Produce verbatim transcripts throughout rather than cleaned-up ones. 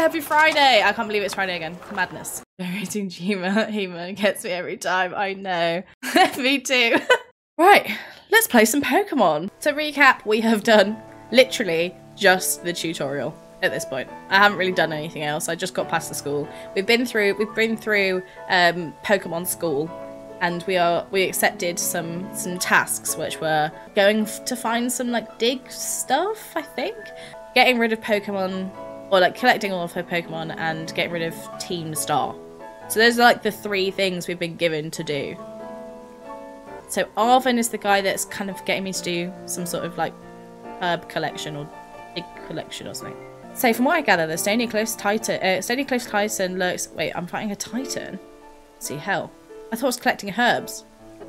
happy Friday. I can't believe it's Friday again. Madness. Generating humor gets me every time. I know. Me too. Right, let's play some Pokemon. To recap, we have done literally just the tutorial at this point. I haven't really done anything else. I just got past the school. We've been through, we've been through um, Pokemon school, and we are we accepted some some tasks, which were going to find some like dig stuff, I think, getting rid of Pokemon, or like collecting all of her Pokemon, and getting rid of Team Star. So those are like the three things we've been given to do. So Arvin is the guy that's kind of getting me to do some sort of like herb collection or dig collection or something. So from what I gather, the Stony Cliffs Titan, uh, Stony Cliffs Titan lurks. Wait, I'm fighting a Titan? See hell. I thought I was collecting herbs.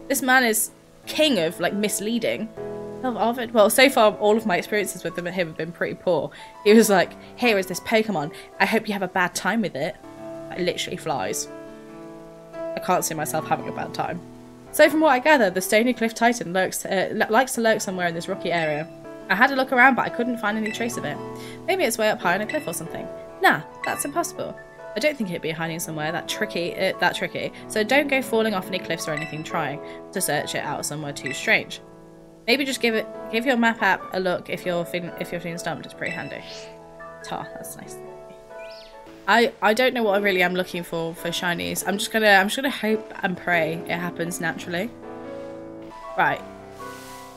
This man is king of like misleading. Love Arvin. Well, so far all of my experiences with him have been pretty poor. He was like, "Here is this Pokemon. I hope you have a bad time with it." It literally flies. I can't see myself having a bad time. So from what I gather, the Stony Cliff Titan lurks, uh, likes to lurk somewhere in this rocky area. I had a look around, but I couldn't find any trace of it. Maybe it's way up high on a cliff or something. Nah, that's impossible. I don't think it'd be hiding somewhere that tricky, uh, that tricky, so don't go falling off any cliffs or anything trying to search it out somewhere too strange. Maybe just give it, give your map app a look if you're feeling, if you're feeling stumped. It's pretty handy. Ta, that's nice. I, I don't know what I really am looking for for shinies. I'm just gonna I'm just gonna hope and pray it happens naturally. Right.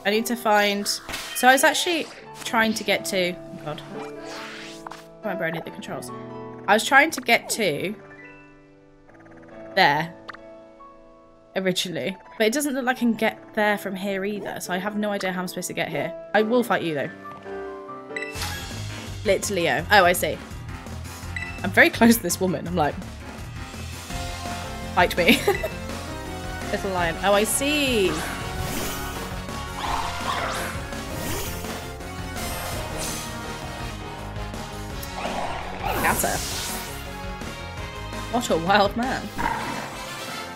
I need to find. So I was actually trying to get to. Oh God. I don't remember any of the controls. I was trying to get to there originally, but it doesn't look like I can get there from here either. So I have no idea how I'm supposed to get here. I will fight you though. Literally. Oh, I see. I'm very close to this woman. I'm like, fight me. Little lion. Oh, I see. That's her. What a wild man. There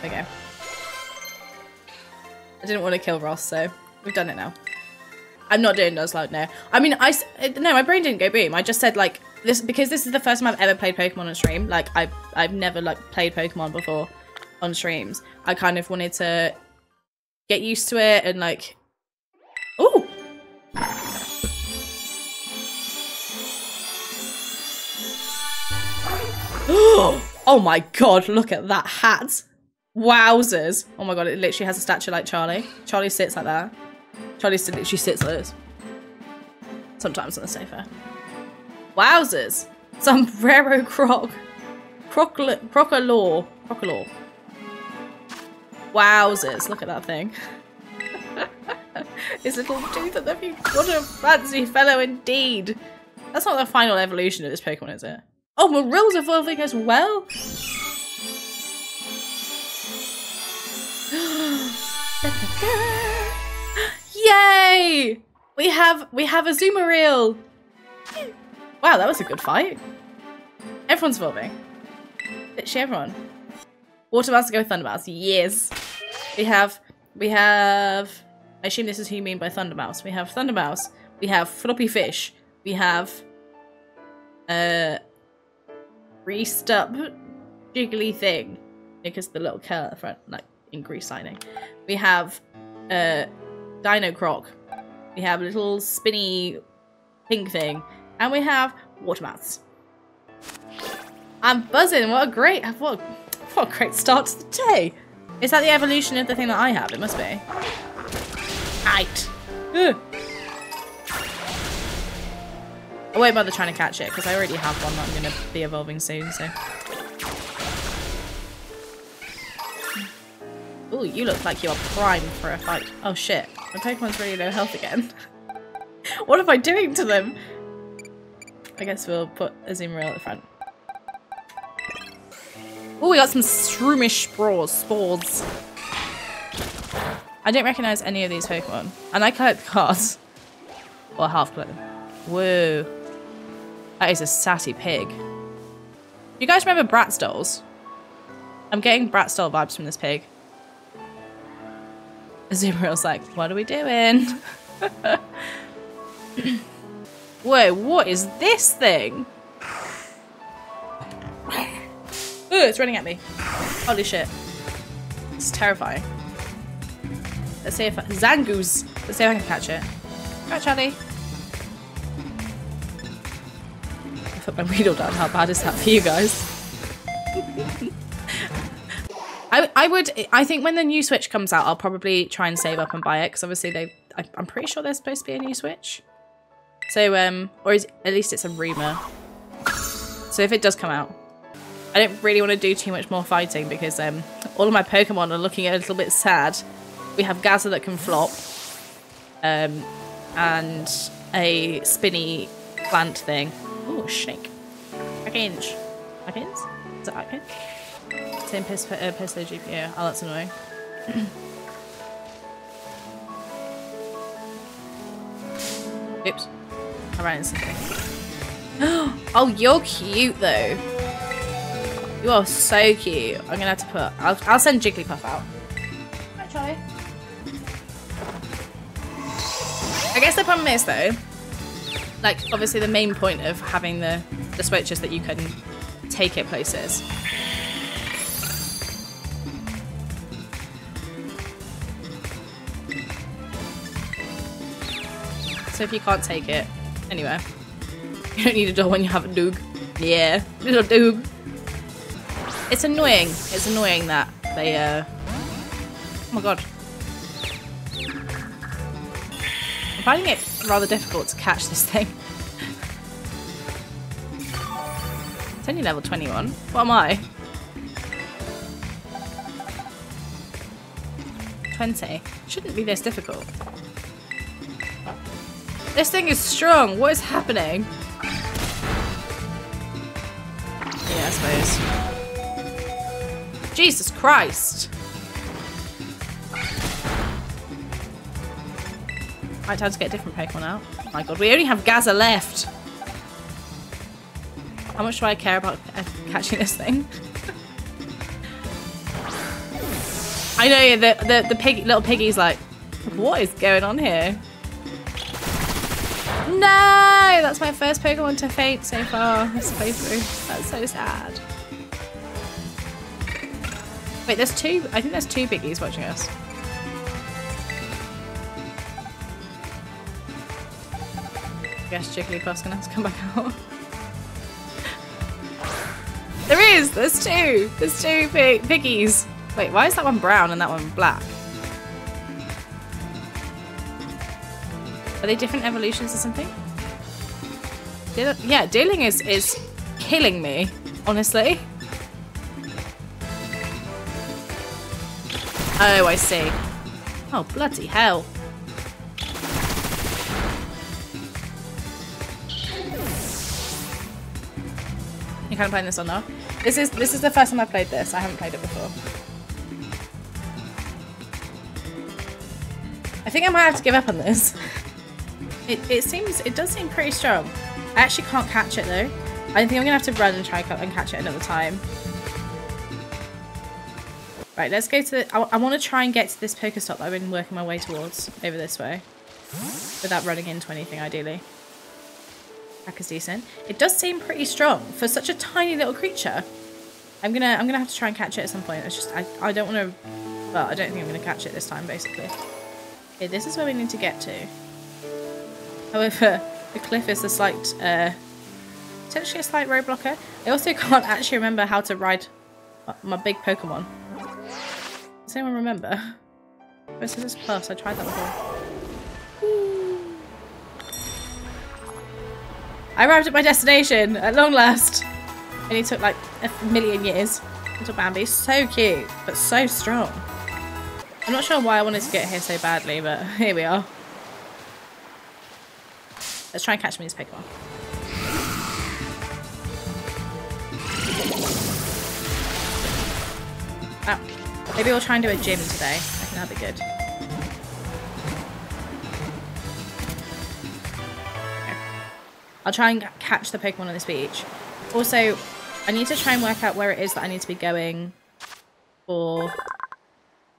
we go. I didn't want to kill Ross, so we've done it now. I'm not doing those like no. I mean, I no, my brain didn't go boom. I just said like, this because this is the first time I've ever played Pokemon on stream. Like I've I've never like played Pokemon before on streams. I kind of wanted to get used to it and like. Ooh. Oh my god! Look at that hat. Wowzers! Oh my god! It literally has a stature like Charlie. Charlie sits like that. Charlie literally sits like this. Sometimes on the sofa. Wowzers! Sombrero croc. Crocolaw. Crocolaw. Wowzers, look at that thing. His little tooth at the view. What a fancy fellow indeed. That's not the final evolution of this Pokemon, is it? Oh, Marill's evolving as well? Yay! We have we have a Azumarill! Wow, that was a good fight. Everyone's evolving. Literally everyone. Watermaster go with Thundermouse. Yes. We have, we have, I assume this is who you mean by Thundermouse. We have Thundermouse. We have Floppy Fish. We have, uh, greased up jiggly thing. Because the little curl at the front, like in grease signing. We have, uh, Dino Croc. We have a little spinny pink thing. And we have Watermouths. I'm buzzing. What a great, what, what a great start to the day. Is that the evolution of the thing that I have? It must be. Right. Ugh. I won't bother trying to catch it because I already have one that I'm going to be evolving soon. So. Ooh, you look like you're prime for a fight. Oh shit! My Pokemon's really low health again. What am I doing to them? I guess we'll put a Azumarill at the front. Oh, we got some Shroomish spores. Spores. I don't recognise any of these Pokemon, and I collect the cards. Well, I half collect them. Whoa, that is a sassy pig. You guys remember Bratz dolls? I'm getting Bratz doll vibes from this pig. Azumarill's like, what are we doing? Whoa, what is this thing? Oh, it's running at me. Holy shit. It's terrifying. Let's see if I... Zangoose. Let's see if I can catch it. Catch Charlie. I put my Weedle down. How bad is that for you guys? I, I would... I think when the new Switch comes out, I'll probably try and save up and buy it. Because obviously they... I, I'm pretty sure there's supposed to be a new Switch. So, um... Or is, at least it's a rumor. So if it does come out. I don't really want to do too much more fighting because um, all of my Pokemon are looking a little bit sad. We have Gaza that can flop, um, and a spinny plant thing. Ooh, shake. Atkins. Atkins? Is it Atkins? Same Pesto uh, G P O. Oh, that's annoying. Oops. I ran into something. Oh, you're cute though. You are so cute. I'm going to have to put... I'll, I'll send Jigglypuff out. Hi, Charlie. I guess the problem is, though, like, obviously the main point of having the, the Switch is that you can take it places. So if you can't take it anywhere, you don't need a door when you have a doog. Yeah, little doog. It's annoying. It's annoying that they, uh... oh my god. I'm finding it rather difficult to catch this thing. It's only level twenty-one. What am I? twenty. Shouldn't be this difficult. This thing is strong. What is happening? Yeah, I suppose. Jesus Christ! Right, time to get a different Pokemon out. Oh my god, we only have Gaza left! How much do I care about uh, catching this thing? I know, yeah, the, the, the pig, little piggy's like, what is going on here? No! That's my first Pokemon to faint so far this playthrough. That's so sad. Wait, there's two. I think there's two biggies watching us. I guess Jigglypuff's gonna have to come back out. There is. There's two. There's two big piggies. Wait, why is that one brown and that one black? Are they different evolutions or something? Deal yeah, dealing is is killing me, honestly. Oh, I see. Oh, bloody hell. You can't play this on now. This is this is the first time I've played this. I haven't played it before. I think I might have to give up on this. It it seems it does seem pretty strong. I actually can't catch it though. I think I'm gonna have to run and try and catch it another time. Right, let's go to the... I, I want to try and get to this Pokestop that I've been working my way towards over this way. Without running into anything, ideally. Pack is decent. It does seem pretty strong for such a tiny little creature. I'm going to I'm gonna have to try and catch it at some point. It's just... I, I don't want to... Well, I don't think I'm going to catch it this time, basically. Okay, this is where we need to get to. However, the cliff is a slight... Uh, potentially a slight road blocker. I also can't actually remember how to ride my, my big Pokemon. Does anyone remember? This is class. I tried that before. Ooh. I arrived at my destination at long last. And it took like a million years. Little Bambi, so cute, but so strong. I'm not sure why I wanted to get here so badly, but here we are. Let's try and catch me this Pokemon. Ow. Maybe we'll try and do a gym today. I think that'd be good. Okay. I'll try and catch the Pokemon on this beach. Also, I need to try and work out where it is that I need to be going for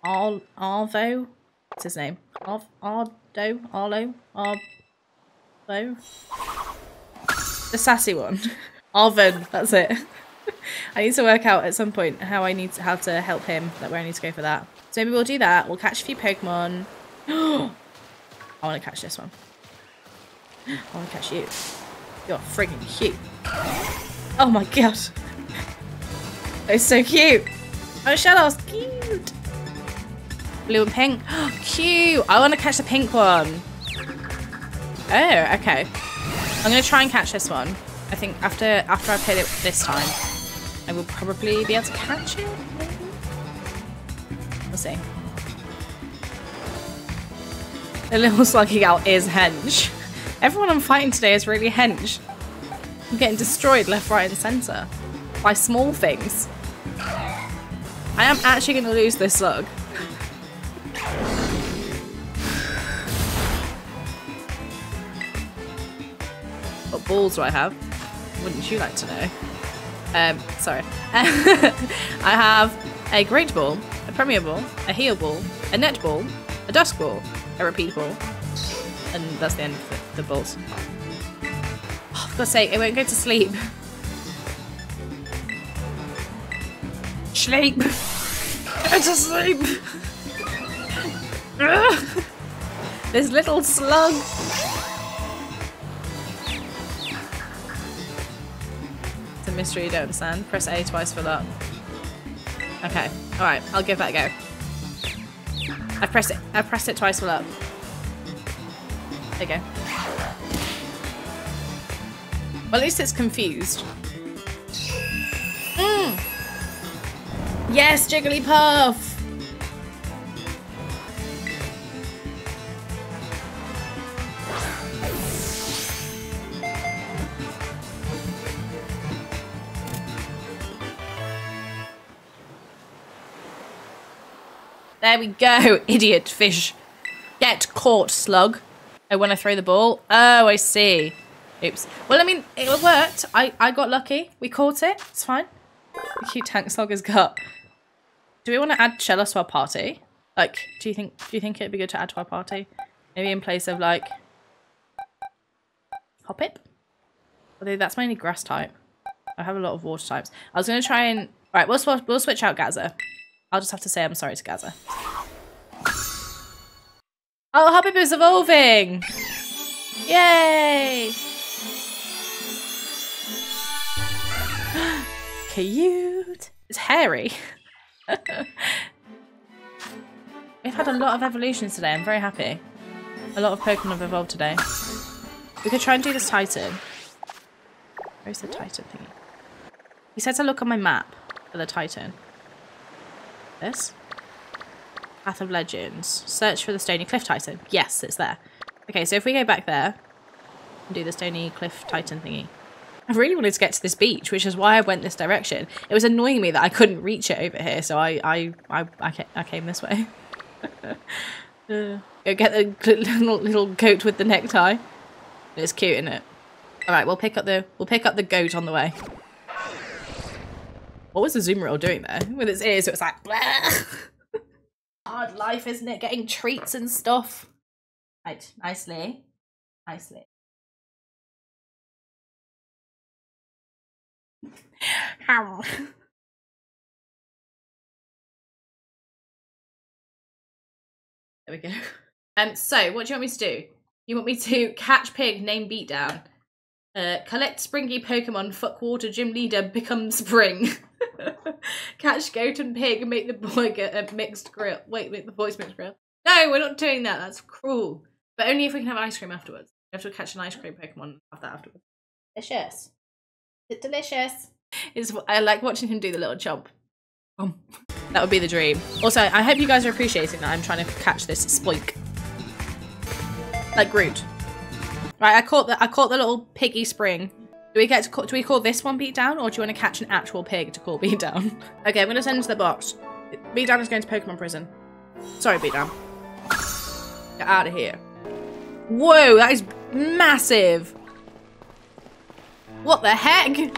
Ar Arvo? What's his name? Ar Ardo? Arlo? Arvo? The sassy one. Arvon, that's it. I need to work out at some point how I need to, how to help him, like where I need to go for that. So maybe we'll do that. We'll catch a few Pokemon. I want to catch this one. I want to catch you. You're friggin' cute. Oh my god. That's so cute. Oh, Shadow's cute. Blue and pink. Oh, cute. I want to catch the pink one. Oh, okay. I'm going to try and catch this one. I think after after I played it this time, I will probably be able to catch it. We'll see. The little sluggy owl is hench. Everyone I'm fighting today is really hench. I'm getting destroyed left, right, and centre by small things. I am actually going to lose this slug. What balls do I have? Wouldn't you like to know? Um, sorry. I have a great ball, a premier ball, a heel ball, a net ball, a dust ball, a repeat ball, and that's the end of the, the balls. Oh, for God's sake, it won't go to sleep. Sleep! Go to sleep! This little slug! Mystery you don't understand. Press A twice for luck. Okay. Alright, I'll give that a go. I pressed it. I pressed it twice for luck. There you go. Well, at least it's confused. Mm. Yes, Jigglypuff! There we go, idiot fish. Get caught, slug. Oh, when I throw the ball? Oh, I see. Oops. Well, I mean, it worked. I, I got lucky. We caught it. It's fine. The cute tank slug has got. Do we want to add Shellos to our party? Like, do you think do you think it'd be good to add to our party? Maybe in place of, like, Hoppip? Although that's my only grass type. I have a lot of water types. I was going to try and... All right, we'll, sw we'll switch out Gaza. I'll just have to say I'm sorry to Gaza. Oh, Hoppip is evolving! Yay! Cute! It's hairy. We've had a lot of evolutions today, I'm very happy. A lot of Pokemon have evolved today. We could try and do this Titan. Where's the Titan thingy? He said to look on my map for the Titan. This Path of Legends. Search for the Stony Cliff Titan. Yes, it's there. Okay, so if we go back there and do the Stony Cliff Titan thingy. I really wanted to get to this beach, which is why I went this direction. It was annoying me that I couldn't reach it over here, so I I I, I, I came this way. uh, go get the little, little goat with the necktie. It's cute, isn't it? All right, we'll pick up the we'll pick up the goat on the way. What was the Zoomeril doing there? With its ears, it was like, blah. Hard life, isn't it? Getting treats and stuff. Right, nicely. Nicely. How? There we go. Um, so, what do you want me to do? You want me to catch pig, name beatdown. Uh, collect springy Pokemon, fuck water, gym leader, become spring. Catch goat and pig, make the boy get a mixed grill. Wait, make the boys mixed grill. No, we're not doing that. That's cruel. But only if we can have ice cream afterwards. We have to catch an ice cream Pokemon and have that afterwards. Delicious. It's delicious. It's, I like watching him do the little chomp. Oh, that would be the dream. Also, I hope you guys are appreciating that I'm trying to catch this spoink. Like Groot. Right, I caught the I caught the little piggy spring. Do we get to call, do we call this one beatdown, or do you want to catch an actual pig to call beatdown? Okay, I'm gonna send it to the box. Beatdown is going to Pokemon prison. Sorry, beatdown. Get out of here. Whoa, that is massive. What the heck?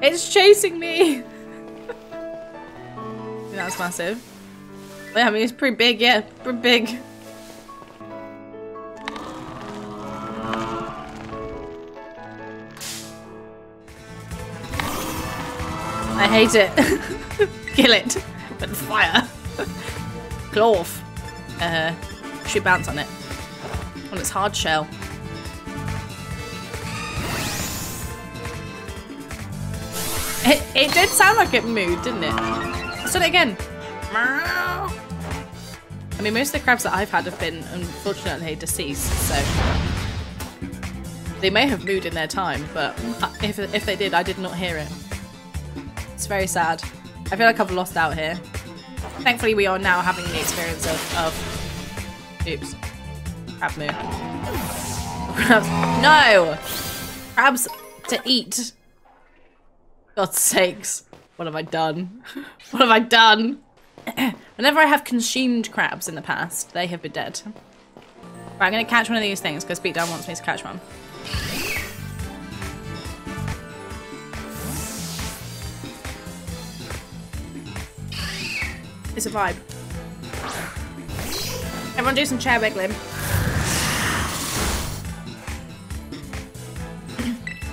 It's chasing me. That was massive. I mean, it's pretty big, yeah. Pretty big. I hate it. Kill it with fire. Claw off. Uh, should bounce on it. On its hard shell. It, it did sound like it moved, didn't it? Let's do it again. I mean, most of the crabs that I've had have been, unfortunately, deceased, so... They may have moved in their time, but if, if they did, I did not hear it. It's very sad. I feel like I've lost out here. Thankfully, we are now having the experience of... of oops. Crab move. Crabs. No! Crabs to eat. God's sakes. What have I done? What have I done? Whenever I have consumed crabs in the past, they have been dead. Right, I'm going to catch one of these things because Beatdown wants me to catch one. It's a vibe. Everyone do some chair wiggling.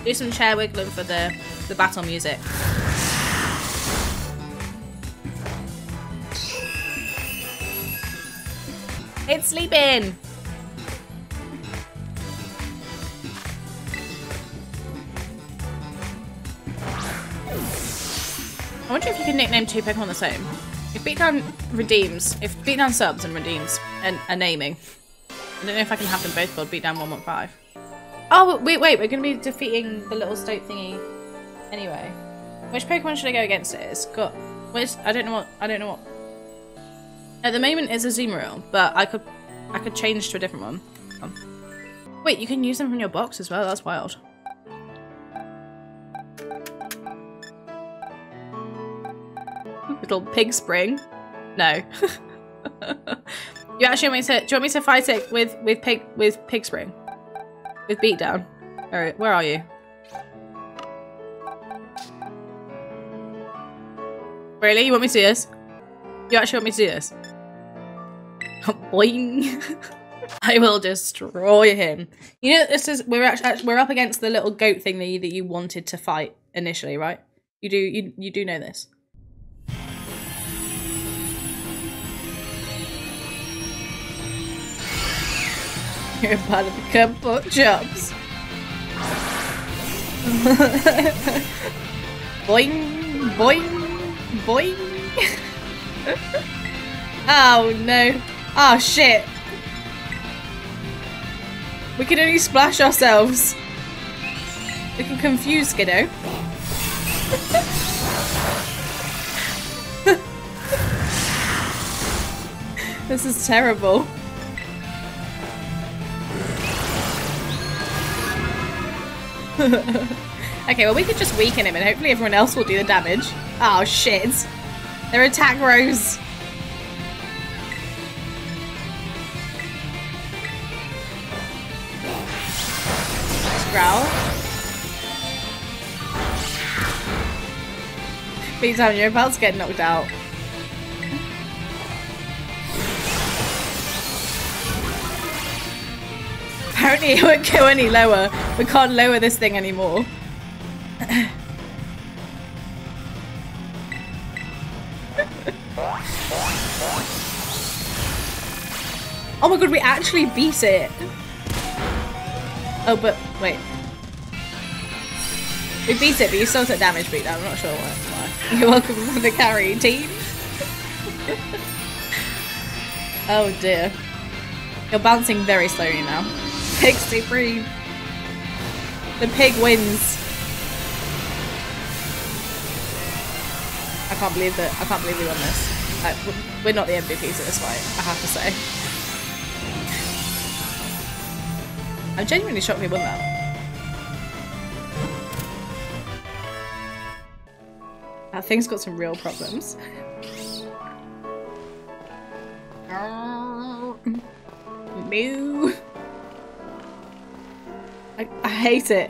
Do some chair wiggling for the, the battle music. It's sleeping! I wonder if you can nickname two Pokemon the same. If Beatdown redeems, if Beatdown subs and redeems and a naming, I don't know if I can have them both called Beatdown one one five. Oh, wait, wait, we're going to be defeating the little stoat thingy anyway. Which Pokemon should I go against it? It's got, which, I don't know what, I don't know what. At the moment, it's a Azumarill, but I could, I could change to a different one. Um, wait, you can use them from your box as well. That's wild. Little pig spring. No. You actually want me to? Do you want me to fight it with with pig with pig spring? With Beatdown? All right, where are you? Really? You want me to do this? You actually want me to do this? Boing! I will destroy him. You know, this is we're actually we're up against the little goat thing that you, that you wanted to fight initially, right? You do you you do know this. You're about to become pork chops. Boing, boing, boing. Oh no. Oh shit. We can only splash ourselves. We can confuse Skiddo. This is terrible. Okay, well we could just weaken him and hopefully everyone else will do the damage. Oh shit. Their attack rose. Growl. Beatdown, you're about to get knocked out. Apparently it won't go any lower. We can't lower this thing anymore. Oh my god, we actually beat it! Oh, but wait. We beat it, but you still took damage, Beatdown. I'm not sure why. You're welcome to the carry team. Oh dear. You're bouncing very slowly now. Pigs do breathe. The pig wins. I can't believe that. I can't believe we won this. Like, we're not the M V Ps at this fight, I have to say. I'm genuinely shocked we won that. That thing's got some real problems. Moo. I, I hate it.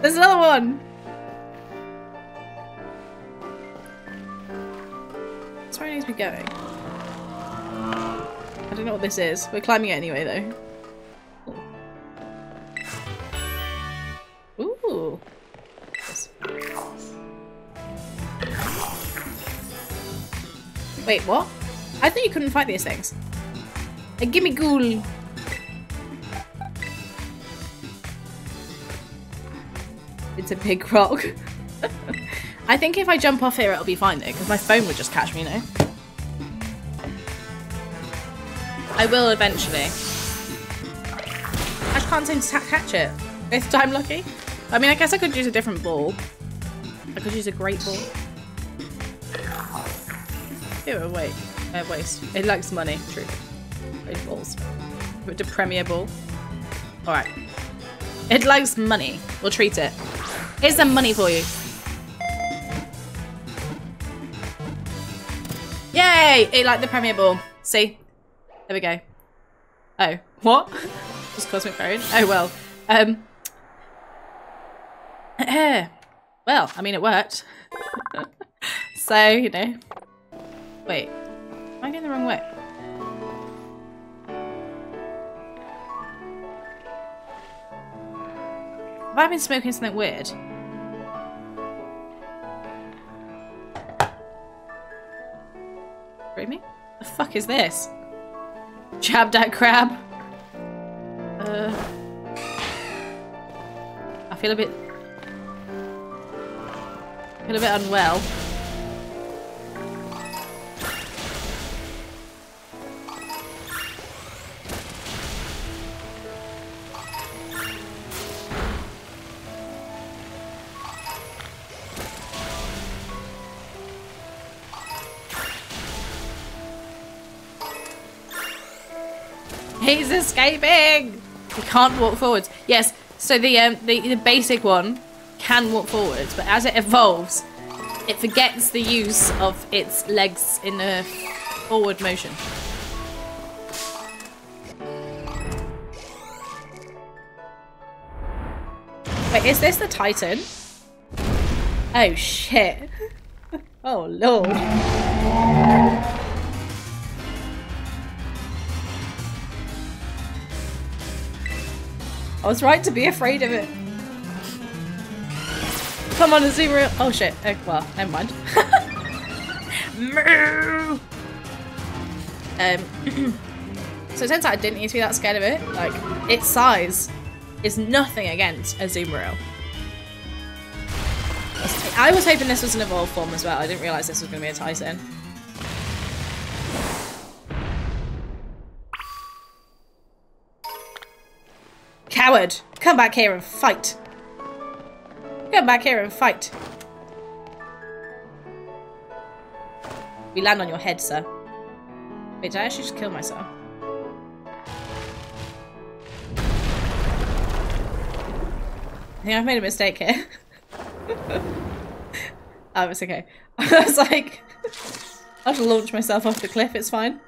There's another one. That's where it needs to be going. don't know what this is. We're climbing it anyway, though. Ooh. Wait, what? I thought you couldn't fight these things. A gimme ghoul. It's a big rock. I think if I jump off here, it'll be fine though, because my phone would just catch me, you know? I will eventually. I just can't seem to catch it. This time, lucky. I mean, I guess I could use a different ball. I could use a great ball. Ew, wait. Uh, waste. It likes money. True. Great balls. With the premier ball. Alright. It likes money. We'll treat it. Here's some money for you. Yay! It liked the premier ball. See? There we go. Oh. What? Just cosmic phone. Oh, well. Um. Well, I mean, it worked. So, you know. Wait. Am I going the wrong way? Have I been smoking something weird? Me? The fuck is this? Jab that crab. Uh, I feel a bit. I feel a bit unwell. He's escaping! He can't walk forwards. Yes, so the, um, the the basic one can walk forwards, but as it evolves, it forgets the use of its legs in a forward motion. Wait, is this the Titan? Oh shit. Oh lord. I was right to be afraid of it. Come on, zoom real. Oh shit. Oh, well, never mind. um, so it turns out I didn't need to be that scared of it. Like, its size is nothing against a Zoomeril. I was hoping this was an evolved form as well. I didn't realise this was going to be a Titan. Coward! Come back here and fight! Come back here and fight! We land on your head, sir. Wait, did I actually just kill myself? I think I've made a mistake here. Oh, it's okay. I was like, I'll just launch myself off the cliff, it's fine.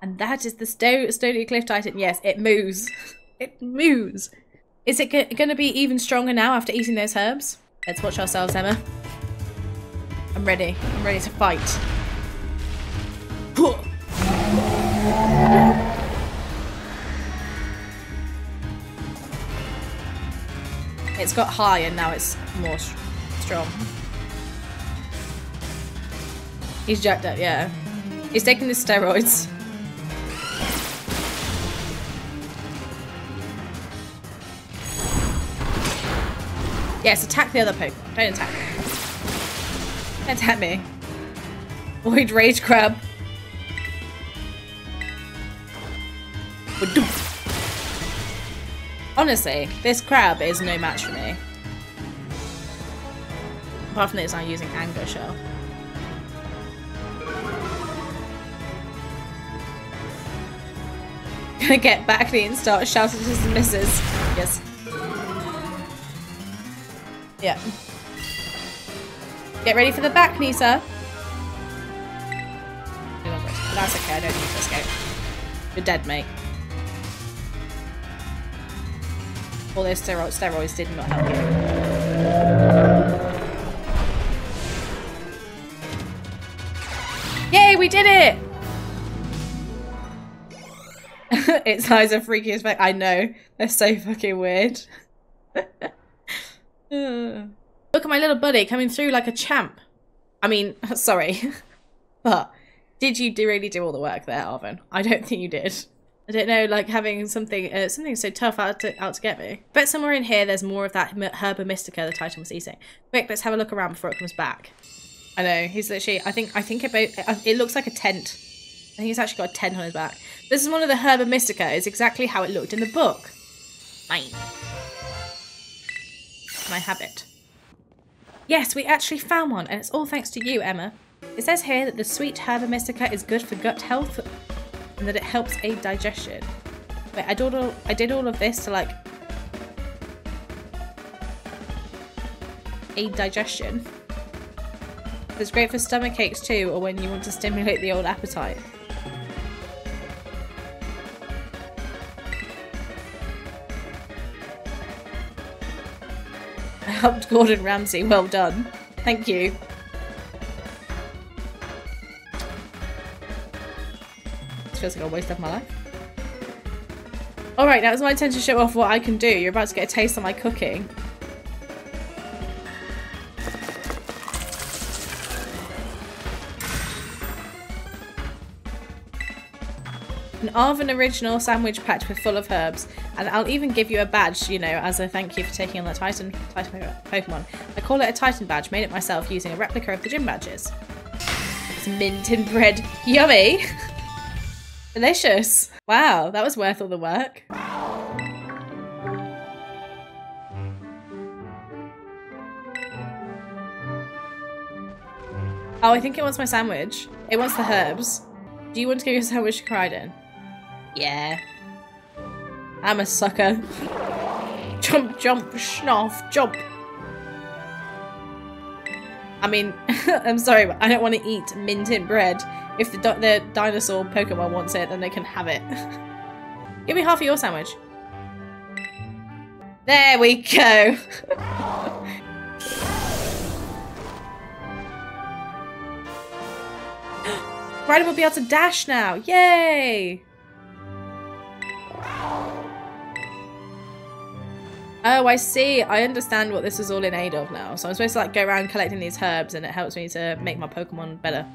And that is the sto Stony Cliff Titan. Yes, it moves. It moves. Is it going to be even stronger now after eating those herbs? Let's watch ourselves, Emma. I'm ready. I'm ready to fight. It's got high and now it's more st strong. He's jacked up, yeah. He's taking the steroids. Yes, attack the other Pokemon. Don't attack me. Don't attack me. Void Rage Crab. Honestly, this crab is no match for me. Apart from this, I'm using Anger Shell. Gonna get back and start shouting to the missus. Yes. Yeah. Get ready for the back knee, sir. That's okay, I don't need to escape. You're dead, mate. All those steroid steroids did not help you. Yay, we did it! Its eyes are freaky as fuck. I know. They're so fucking weird. Look at my little buddy coming through like a champ. I mean, sorry. But did you do really do all the work there, Arvin? I don't think you did. I don't know, like having something uh, something so tough out to, out to get me. Bet somewhere in here there's more of that herba mystica the Titan was eating. Quick, let's have a look around before it comes back. I know, he's literally, I think I think it, it looks like a tent. I think he's actually got a tent on his back. This is one of the herba mystica. It's exactly how it looked in the book. Mine. My habit. Yes, we actually found one, and it's all thanks to you, Emma. It says here that the sweet herba mystica is good for gut health, and that it helps aid digestion. Wait, I did all, I did all of this to like aid digestion. It's great for stomach aches too, or when you want to stimulate the old appetite. I helped Gordon Ramsay, well done. Thank you. Feels like a waste of my life. Alright, now it's my turn to show off what I can do. You're about to get a taste of my cooking. An Arvin original sandwich packed with full of herbs, and I'll even give you a badge, you know, as a thank you for taking on that Titan, Titan Pokemon. I call it a Titan badge, made it myself using a replica of the gym badges. It's mint and bread. Yummy! Delicious. Wow, that was worth all the work. Oh, I think it wants my sandwich. It wants the herbs. Do you want to give your sandwich to Crichton? Yeah. I'm a sucker. Jump, jump, schnoff, jump. I mean, I'm sorry, but I don't want to eat mint and bread. If the, di the dinosaur Pokemon wants it, then they can have it. Give me half of your sandwich. There we go. Crichton will be able to dash now. Yay! Oh, I see. I understand what this is all in aid of now. So I'm supposed to like go around collecting these herbs, and it helps me to make my Pokemon better.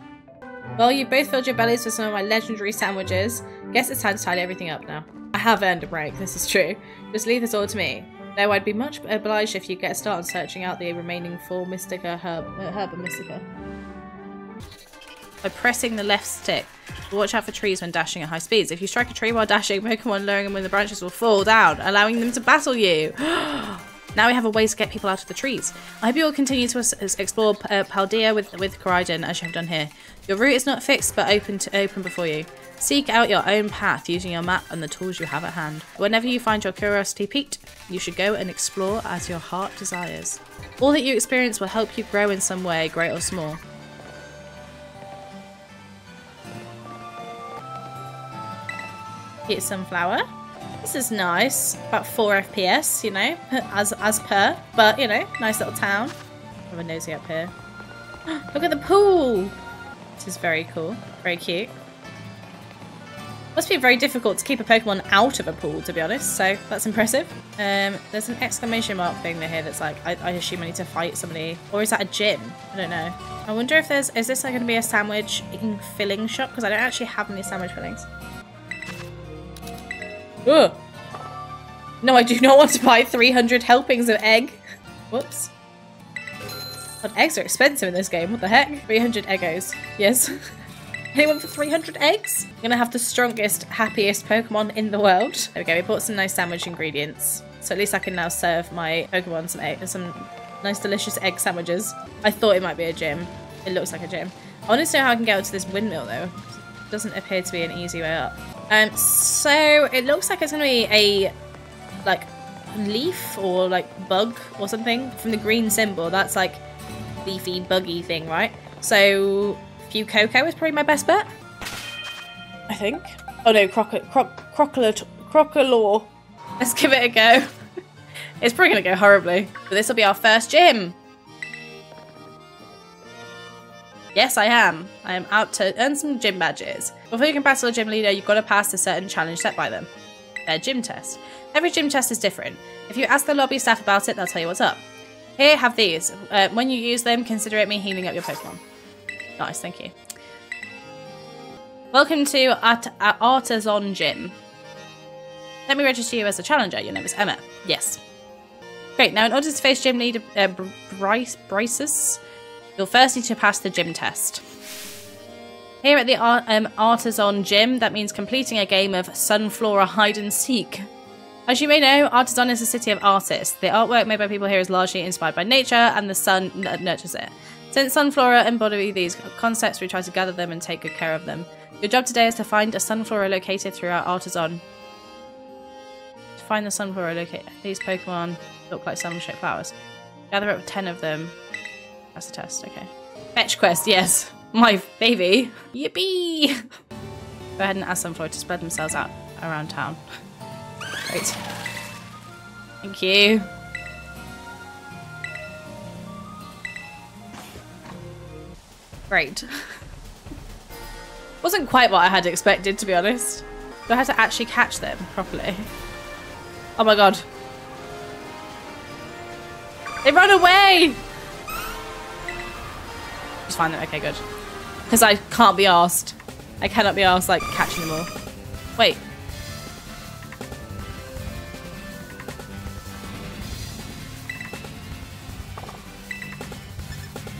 Well, you've both filled your bellies with some of my legendary sandwiches. Guess it's time to tidy everything up now. I have earned a break, this is true. Just leave this all to me. Though I'd be much obliged if you get a start on searching out the remaining four Mystica herb, uh, herb and Mystica. By pressing the left stick, watch out for trees when dashing at high speeds. If you strike a tree while dashing, Pokemon lowering them in the branches will fall down, allowing them to battle you. Now we have a way to get people out of the trees. I hope you will continue to explore uh, Paldea with, with Crichton as you have done here. Your route is not fixed but open to open before you. Seek out your own path using your map and the tools you have at hand. Whenever you find your curiosity piqued, you should go and explore as your heart desires. All that you experience will help you grow in some way, great or small. Get sunflower. This is nice, about four F P S, you know, as as per, but, you know, nice little town. I have a nosy up here. Look at the pool! This is very cool, very cute. Must be very difficult to keep a Pokemon out of a pool, to be honest, so that's impressive. Um, there's an exclamation mark thing here that's like, I, I assume I need to fight somebody, or is that a gym? I don't know. I wonder if there's, is this like going to be a sandwich filling shop? Because I don't actually have any sandwich fillings. Ugh. No, I do not want to buy three hundred helpings of egg. Whoops. God, eggs are expensive in this game. What the heck? three hundred Eggos. Yes. Anyone for three hundred eggs? I'm going to have the strongest, happiest Pokemon in the world. There we go. We bought some nice sandwich ingredients. So at least I can now serve my Pokemon some, egg some nice, delicious egg sandwiches. I thought it might be a gym. It looks like a gym. I want to know how I can get onto this windmill, though. It doesn't appear to be an easy way up. Um, so it looks like it's going to be a, like, leaf or, like, bug or something from the green symbol. That's, like, leafy, buggy thing, right? So Fuecoco is probably my best bet, I think. Oh, no, croc- croc- crocolore. Crocolore. Let's give it a go. It's probably going to go horribly. But this will be our first gym. Yes, I am. I am out to earn some gym badges. Before you can battle a gym leader, you've got to pass a certain challenge set by them. Their gym test. Every gym test is different. If you ask the lobby staff about it, they'll tell you what's up. Here, have these. Uh, when you use them, consider it me healing up your Pokemon. Nice, thank you. Welcome to Art Artisan Gym. Let me register you as a challenger. Your name is Emma. Yes. Great. Now, in order to face gym leader uh, Bryce Bryces, you'll first need to pass the gym test. Here at the Ar um, Artisan Gym, that means completing a game of Sunflora Hide and Seek. As you may know, Artisan is a city of artists. The artwork made by people here is largely inspired by nature, and the sun nurtures it. Since Sunflora embody these concepts, we try to gather them and take good care of them. Your job today is to find a Sunflora located throughout Artisan. To find the Sunflora located, these Pokemon look like sun-shaped flowers. Gather up ten of them. That's the test. Okay. Fetch quest. Yes, my baby. Yippee! Go ahead and ask Sunflora to spread themselves out around town. Great. Thank you. Great. Wasn't quite what I had expected, to be honest. But I had to actually catch them properly. Oh my god. They run away! Just find them. Okay, good. Because I can't be arsed. I cannot be arsed, like, catching them all. Wait.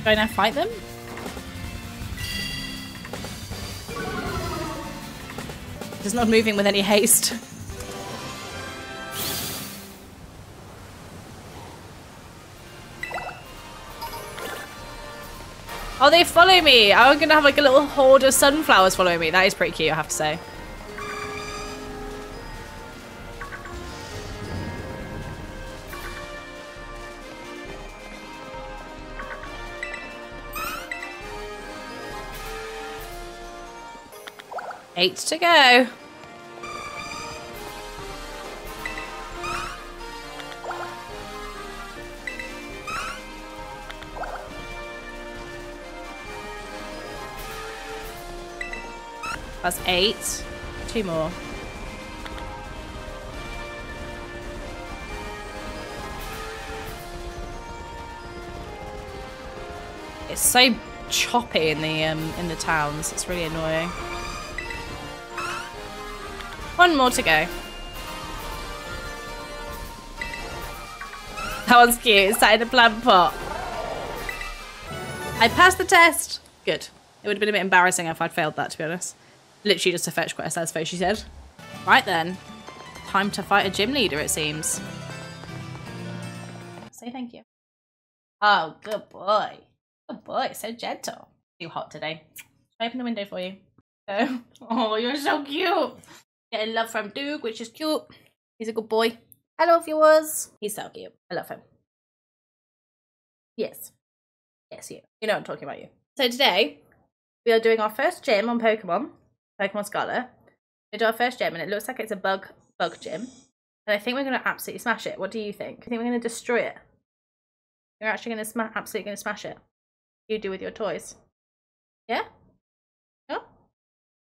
Do I now fight them? It's not moving with any haste. Oh, they follow me! I'm gonna have like a little horde of sunflowers following me. That is pretty cute, I have to say. Eight to go. That's eight. Two more. It's so choppy in the um, in the towns. It's really annoying. One more to go. That one's cute. It's sat in a plant pot. I passed the test. Good. It would have been a bit embarrassing if I'd failed that, to be honest. Literally just a fetch quest, I suppose she said. Right then. Time to fight a gym leader, it seems. Say thank you. Oh, good boy. Good boy. So gentle. Too hot today. Should I open the window for you? No. Oh, you're so cute. Getting love from Duke, which is cute. He's a good boy. Hello, viewers. He's so cute. I love him. Yes. Yes, you. You know I'm talking about you. So today, we are doing our first gym on Pokemon. Pokemon Scarlet. We do our first gym, and it looks like it's a bug bug gym. And I think we're going to absolutely smash it. What do you think? I think we're going to destroy it. You're actually going to smash, absolutely going to smash it. You do with your toys. Yeah? Yeah?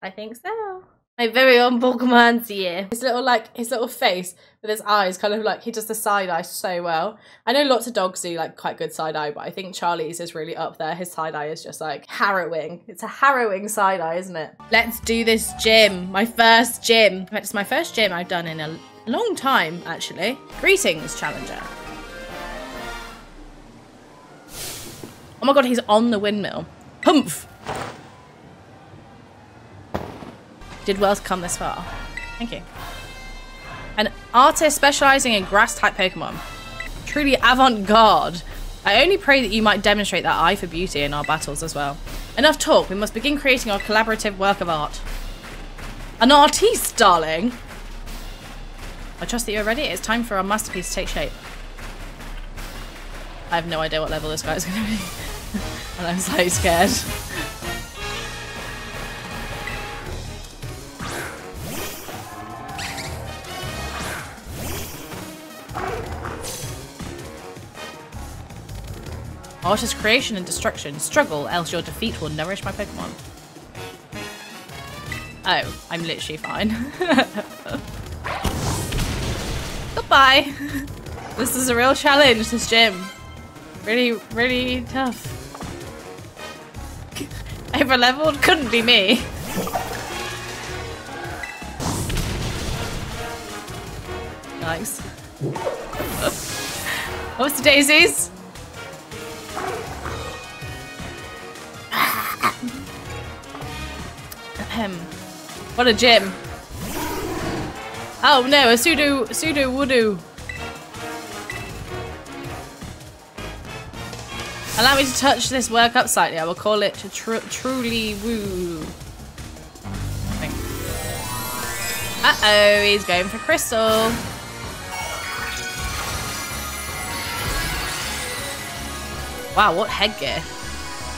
I think so. My very own Pokemon here. His little like his little face with his eyes kind of like he does the side eye so well. I know lots of dogs do like quite good side eye, but I think Charlie's is really up there. His side eye is just like harrowing. It's a harrowing side eye, isn't it? Let's do this gym. My first gym. It's my first gym I've done in a long time, actually. Greetings, Challenger. Oh my god, he's on the windmill. Humph! Did well to come this far. Thank you. An artist specializing in grass-type Pokemon. Truly avant-garde. I only pray that you might demonstrate that eye for beauty in our battles as well. Enough talk. We must begin creating our collaborative work of art. An artiste, darling. I trust that you're ready. It's time for our masterpiece to take shape. I have no idea what level this guy's going to be. And I'm slightly scared. Nautilus creation and destruction. Struggle, else your defeat will nourish my Pokemon. Oh, I'm literally fine. Goodbye. This is a real challenge, this gym. Really, really tough. Over-leveled? Couldn't be me. Nice. What's the daisies? Ahem. What a gym. Oh no, a pseudo, pseudo woodoo. Allow me to touch this work up slightly. I will call it tr truly woo. I think. Uh oh, he's going for crystal. Wow, what headgear!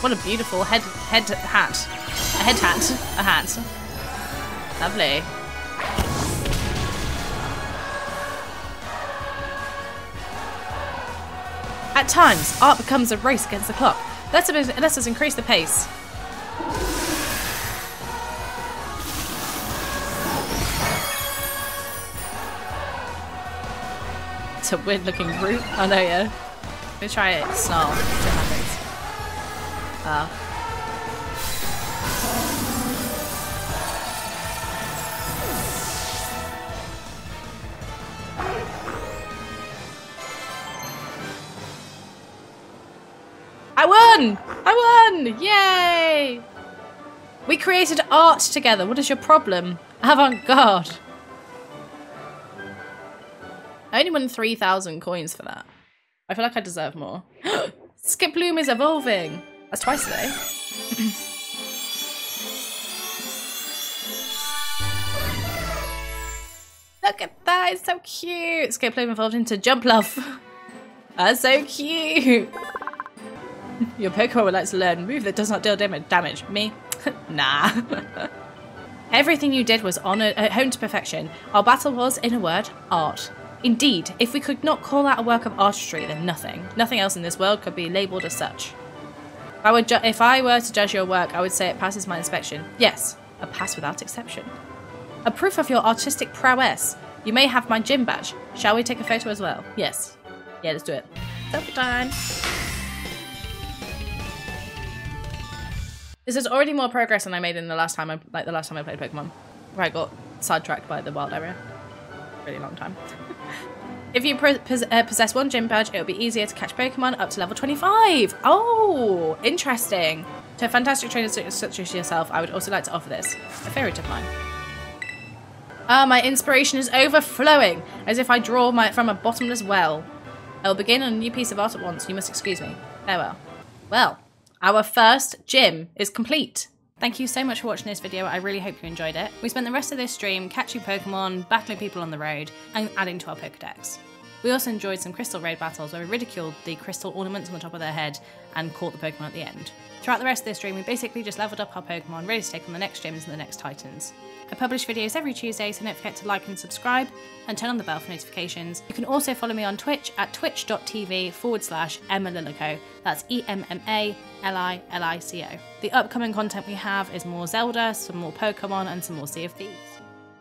What a beautiful head head hat. A head hat. A hat. Lovely. At times, art becomes a race against the clock. Let us, let us increase the pace. It's a weird looking root. Oh no, yeah. I'm gonna try it. Snarl. Ah. Uh. I won! I won! Yay! We created art together. What is your problem? Avant-garde. I only won three thousand coins for that. I feel like I deserve more. Skip Bloom is evolving. That's twice today. Look at that. It's so cute. Skip Bloom evolved into Jump Love. That's so cute. Your Pokemon would like to learn a move that does not deal damage. Me? Nah. Everything you did was on a home to perfection. Our battle was, in a word, art. Indeed, if we could not call that a work of artistry, then nothing. Nothing else in this world could be labelled as such. I would ju if I were to judge your work, I would say it passes my inspection. Yes, a pass without exception. A proof of your artistic prowess. You may have my gym badge. Shall we take a photo as well? Yes. Yeah, let's do it. Selfie time. This is already more progress than I made in the last time I like the last time I played Pokemon. Where I got sidetracked by the wild area. Really long time. If you pos uh, possess one gym badge, it'll be easier to catch Pokemon up to level twenty-five. Oh, interesting. To fantastic trainers such as yourself, I would also like to offer this. A favourite of mine. Ah, uh, my inspiration is overflowing, as if I draw my from a bottomless well. I will begin on a new piece of art at once. You must excuse me. Farewell. Well. Our first gym is complete. Thank you so much for watching this video. I really hope you enjoyed it. We spent the rest of this stream catching Pokemon, battling people on the road, and adding to our Pokedex. We also enjoyed some crystal raid battles where we ridiculed the crystal ornaments on the top of their head and caught the Pokemon at the end. Throughout the rest of this stream, we basically just leveled up our Pokemon, ready to take on the next gyms and the next Titans. I publish videos every Tuesday, so don't forget to like and subscribe and turn on the bell for notifications. You can also follow me on Twitch at twitch.tv forward slash Emma Lilico. That's E M M A L I L I C O. The upcoming content we have is more Zelda, some more Pokemon and some more Sea of Thieves.